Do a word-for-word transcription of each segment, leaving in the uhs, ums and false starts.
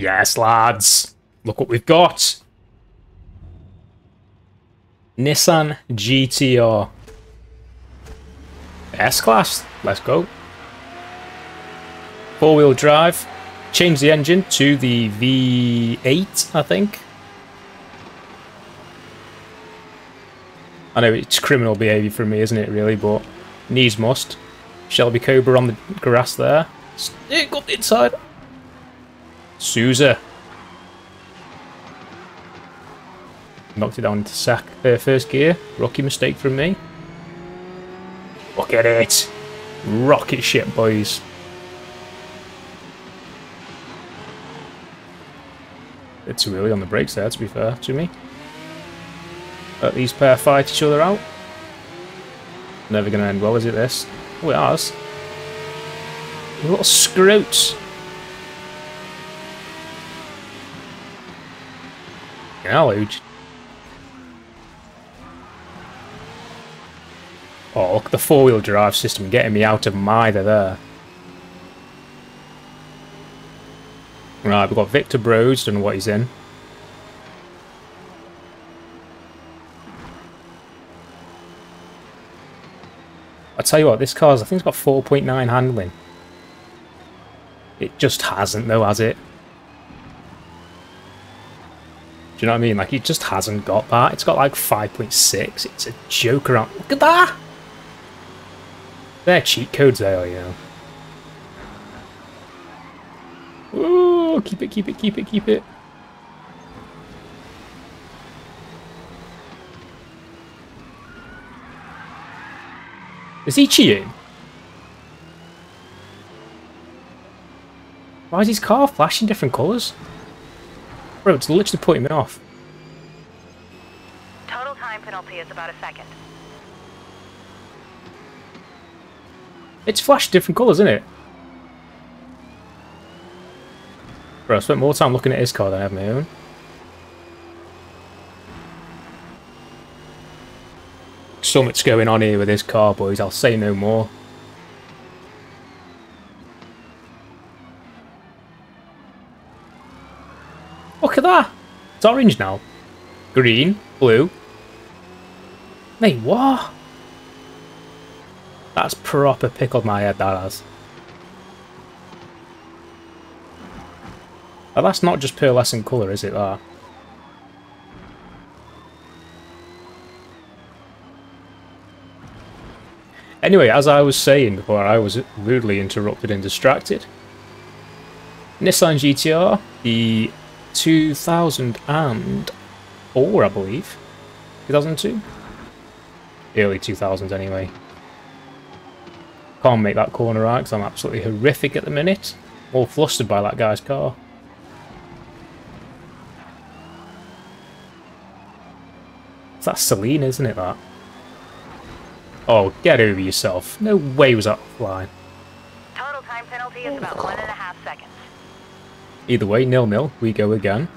Yes, lads. Look what we've got. Nissan G T R S-Class. Let's go. Four-wheel drive. Change the engine to the V eight, I think. I know it's criminal behaviour from me, isn't it, really? But needs must. Shelby Cobra on the grass there. Stick up the inside. Sousa. Knocked it down into sack, uh, first gear. Rookie mistake from me. Look at it. Rocket ship, boys. It's really on the brakes there, to be fair to me. Let these pair fight each other out. Never going to end well, is it, this? Oh, it has. Little scroats. Huge. Oh, look at the four-wheel drive system getting me out of mither there. Right, we've got Victor Broads, don't know what he's in. I tell you what, this car's, I think it's got four point nine handling. It just hasn't though, has it? Do you know what I mean? Like, it just hasn't got that. It's got like five point six. It's a joke around. Look at that! They're cheat codes, they are, you know. Ooh, keep it, keep it, keep it, keep it. Is he cheating? Why is his car flashing different colours? Bro, it's literally putting me off. Total time penalty is about a second. It's flashed different colours, isn't it? Bro, I spent more time looking at his car than I have my own. Something's going on here with this car, boys. I'll say no more. Look at that! It's orange now. Green, blue. Mate, what? That's proper pickled my head, that has. Now, that's not just pearlescent colour, is it, that? Anyway, as I was saying before, I was rudely interrupted and distracted. Nissan G T R, the two thousand four, I believe. two thousand two? Early two thousands, anyway. Can't make that corner right, because I'm absolutely horrific at the minute. All flustered by that guy's car. It's that Selena, isn't it, that? Oh, get over yourself. No way was that offline. Total time penalty is about one and a half seconds. Either way, nil-nil. We go again.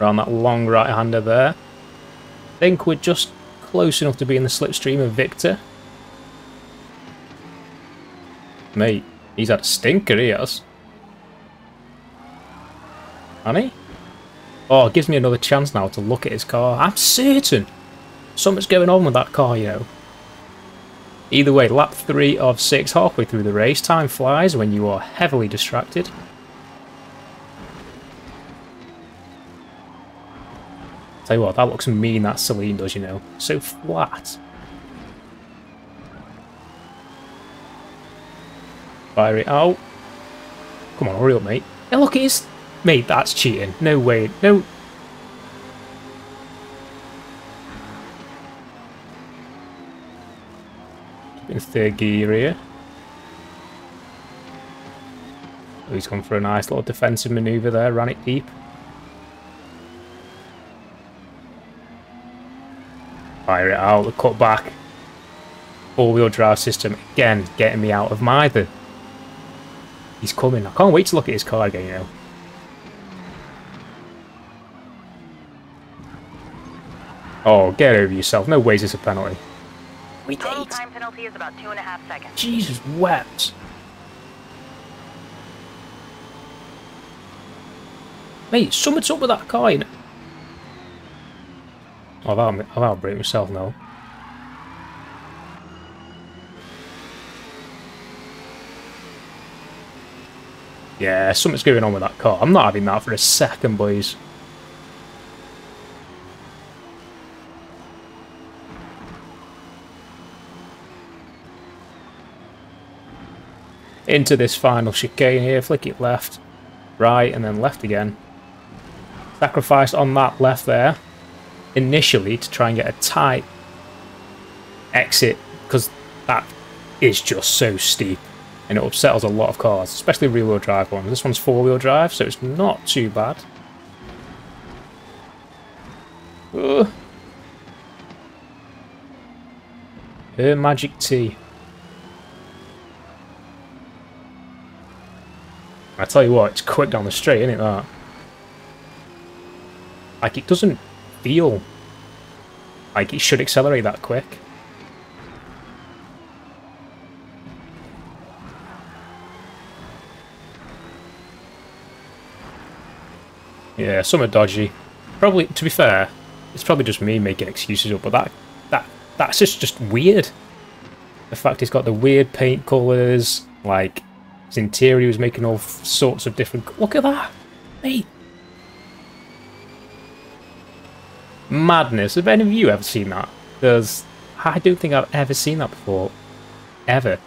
Around that long right-hander there. I think we're just close enough to be in the slipstream of Victor. Mate, he's had a stinker, he has. He? Oh, it gives me another chance now to look at his car. I'm certain something's going on with that car, you know. Either way, lap three of six, halfway through the race. Time flies when you are heavily distracted. Tell you what, that looks mean, that Celine does, you know. So flat. Fire it out. Come on, hurry up, mate. Yeah, look, it is... Mate, that's cheating. No way. No. In third gear here. Oh, he's gone for a nice little defensive manoeuvre there. Ran it deep. Fire it out. The cut back. Four-wheel drive system. Again, getting me out of mither. He's coming. I can't wait to look at his car again, you know. Oh, get over yourself. No way is this a penalty. with eight. Total time penalty is about two and a half seconds. Jesus wept. Mate, something's up with that car, you know. I've out, I've outbreak myself now. Yeah, something's going on with that car. I'm not having that for a second, boys. Into this final chicane here, flick it left, right, and then left again. Sacrificed on that left there, initially to try and get a tight exit, because that is just so steep. And it upsettles a lot of cars, especially rear-wheel drive ones. This one's four-wheel drive, so it's not too bad. Ooh. Her magic tea. I tell you what, it's quick down the straight, isn't it, that? Like, it doesn't feel like it should accelerate that quick. Yeah, some are dodgy. Probably, to be fair, it's probably just me making excuses up, but that, that, that's just, just weird. The fact it's got the weird paint colours, like, its interior was making all sorts of different... Look at that! Mate! Madness. Have any of you ever seen that? There's... I don't think I've ever seen that before. Ever.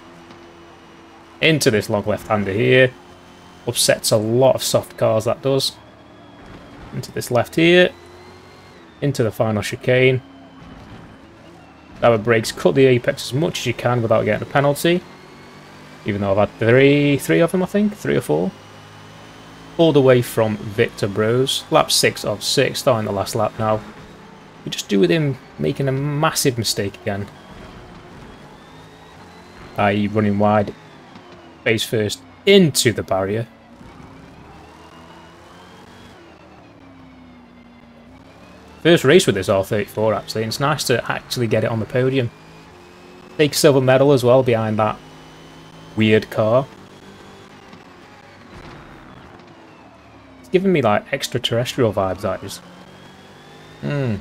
Into this long left-hander here. Upsets a lot of soft cars, that does. Into this left here, into the final chicane. Our brakes, cut the apex as much as you can without getting a penalty. Even though I've had three, three of them, I think, three or four. All the way from Victor Broads, lap six of six, starting the last lap now. We just do with him making a massive mistake again. that is running wide, face first into the barrier. First race with this R thirty-four, actually, and it's nice to actually get it on the podium. Take silver medal as well behind that weird car. It's giving me, like, extraterrestrial vibes, that is. Hmm.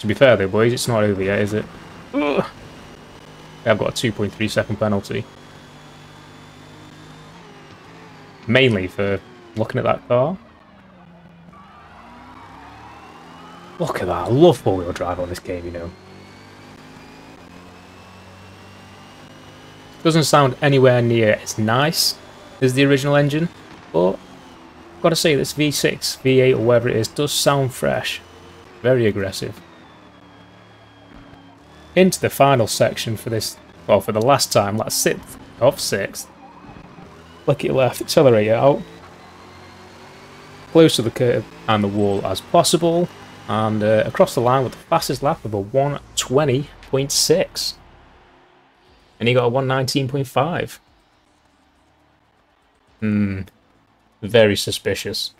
To be fair, though, boys, it's not over yet, is it? Ugh. I've got a two point three second penalty. Mainly for looking at that car. Look at that, I love four-wheel drive on this game, you know. Doesn't sound anywhere near as nice as the original engine, but I've got to say this V six, V eight or whatever it is does sound fresh. Very aggressive. Into the final section for this, well for the last time, that's sixth of sixth. Flick it left, accelerate it out. Close to the curb and the wall as possible. And uh, across the line with the fastest lap of a one twenty point six. And he got a one nineteen point five. Hmm. Very suspicious.